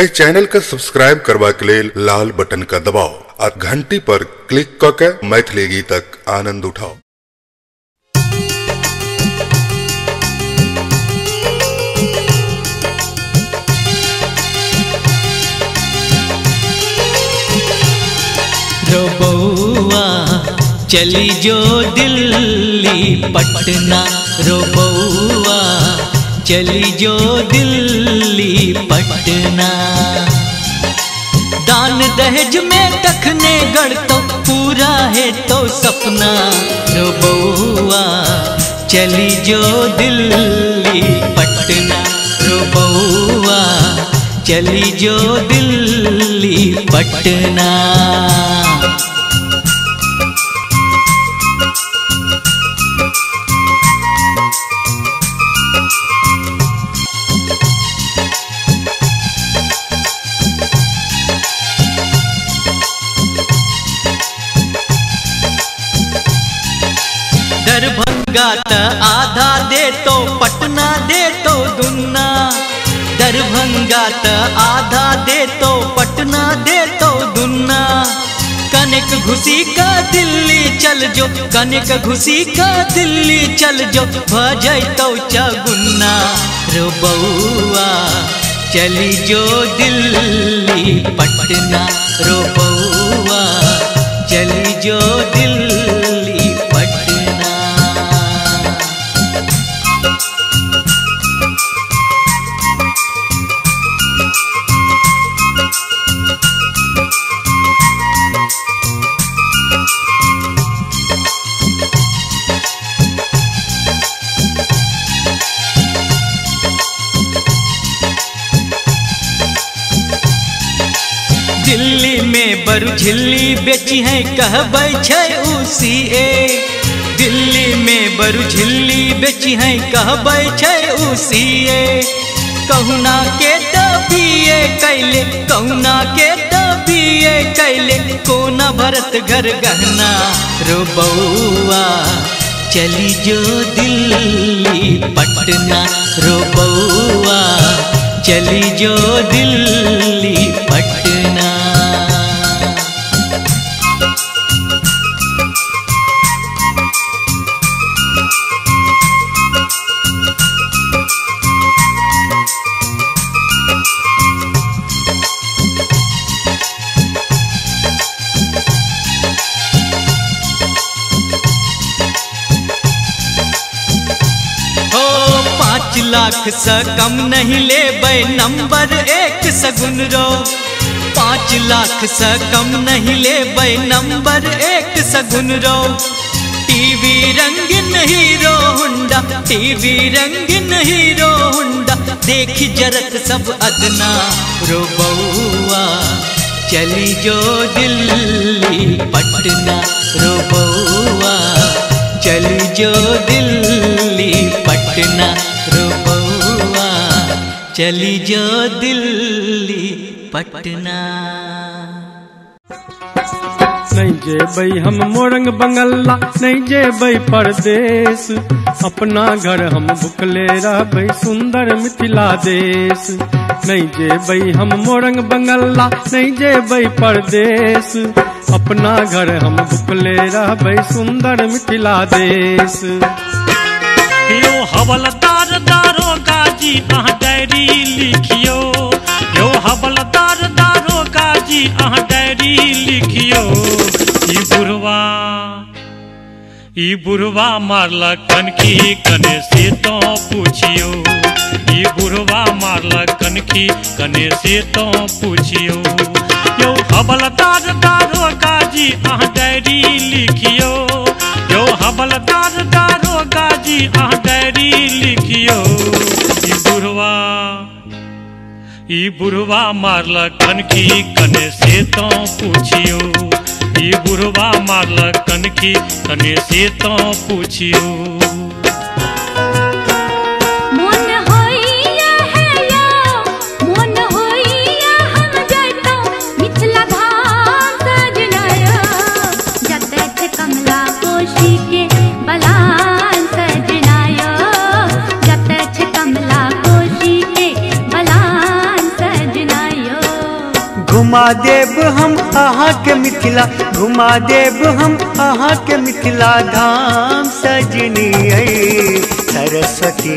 इस चैनल के सब्सक्राइब करबा के लिए लाल बटन का दबाओ और घंटी पर क्लिक करके मैथिली गीतक आनंद उठाओ। रो बउआ चली जो दिल्ली पटना, रो बउआ चली जो दिल्ली पटना। दान दहेज में तखने गढ़ तो पूरा है तो सपना, रो बउआ चली जो दिल्ली पटना, रो बउआ चली जो दिल्ली पटना। दरभंगा त आधा दे तो पटना दे तो दुन्ना, दरभंगा त आधा दे तो पटना दे तो दुन्ना। कनक घुसी का दिल्ली चल जो, कनक घुसी का दिल्ली चल जो, भजई तो चगुन्ना, रो बउआ चली जो दिल्ली पटना, रो बउआ चली जो दिल्ली पटना। दिल्ली में बरु झिल्ली बेची है कहबै छै उसी ए, दिल्ली में बरु झिल्ली बेची है कहबै छै उसी ए। कहुना के तबिए कैले, कहुना के तबिए कैले, कोना भरत घर गहना, रो बउआ चली जो दिल्ली पटना, रो बउआ चली जो दिल्ली पटना। लाख सा कम नहीं लेबै नंबर एक सगुन रो, 5 लाख सा कम नहीं लेबै नंबर एक सगुन रो। टीवी रंगीन हीरो हुंडा, टीवी रंगीन हीरो हुंडा, देखी जरत सब अदना, रो बउआ चली जो दिल्ली पटना, रो बउआ चली जो दिल्ली पटना, रो बउआ चली जो दिल्ली पटना। नहीं जेबै हम मोरंग बंगला, नहीं जेबै परदेश, अपना घर हम भुखले रहबै सुंदर मिथिला देश। नहीं जेबै हम मोरंग बंगला, नहीं जेबै परदेश, अपना घर हम भुखले रहबै सुंदर मिथिला देश। यो हवलदार दारोगा जी अहाँ डायरी लिखियो, यो हवलदार दारोगा जी अहाँ डायरी लिखियो। ई बुढ़वा मारलक कनखी कने से तो पूछियो, ई बुढ़वा मारलक कनखी कने से तो पूछियो। यो हवलदार दारोगा जी अहाँ डायरी लिखियो, यो हवलदार दारोगा जी अहाँ डायरी लिखियो। ई बुढ़वा मारलक कनखी कने से तो पूछियो, ई बुढ़वा मारलक कनखी कने से तो पूछियो। जत छ कमला कोशी के बलान सजनायो, घुमा देव हम अहाँ के मिथिला, घुमा देव हम अहाँ के मिथिला धाम। सजनी आई सरस्वती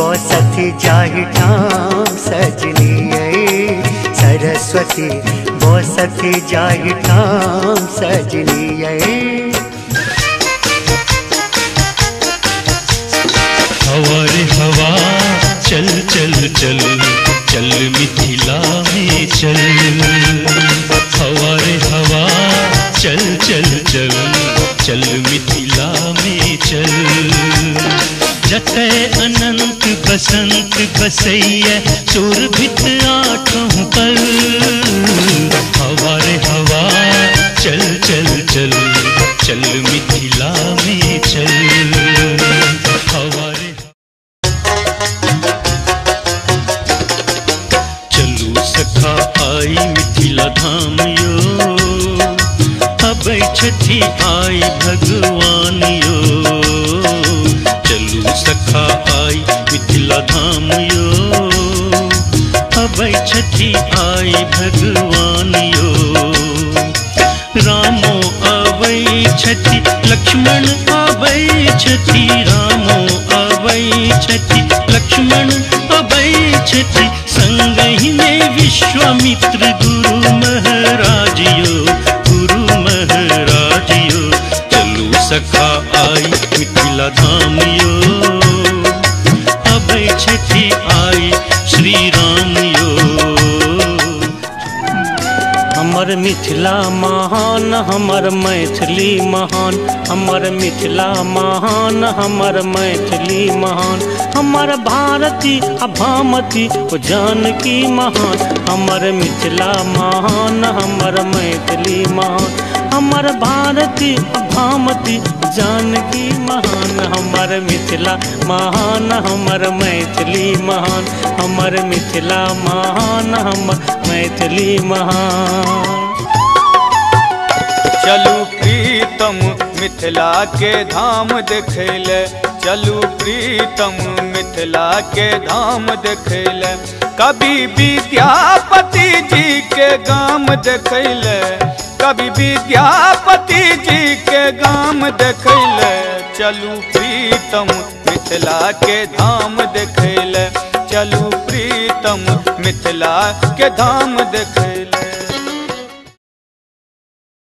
बसती जाहि ठाम, सजनी आई सरस्वती बसती जाहि ठाम, सजनी आई। हवा रे हवा चल चल चल चल मिथिला में चल, हवा रे हवा चल चल चल चल मिथिला में चल। जतय अनंत बसंत बसैया सुरभित आँखों पर, हवा रे हवा चल चल चल चल मिथिला में चल। हवा रे आई मिथिला धाम यो, अब छठी आई भगवान यो। चलू सखा आई मिथिला धाम यो, अब छठी आई भगवान यो। रामो आवै छठी लक्ष्मण आवै छठी, रामो आवै छठी लक्ष्मण आवै छठी, संग ही में विश्वामित्र गुरु महाराज यो, गुरु महाराज यो। चलू सखा आई मिथिला धाम यो, अभय छठी आई श्री राम यो। हमर मिथिला महान, हमर मैथिली महान, हमर मिथिला महान, हमर मैथिली महान। हमर भारती अभामती ओ जानकी महान, हमर मिथिला महान, हमर मैथिली महान। हमर भारती अभामती जानकी महान, हमर मिथिला महान, हमर मैथिली महान। हमर मिथिला महान, हमर मैथिली महान। चलू प्रीतम मिथिला के धाम देखैले, चलू प्रीतम मिथिला के धाम देखैले। कभी विद्यापति जी के गाम देखैले, कभी विद्यापति जी के गाम देखैले। चलू प्रीतम मिथिला के धाम देखैले, चलू प्रीतम मिथिला के धाम देखैले।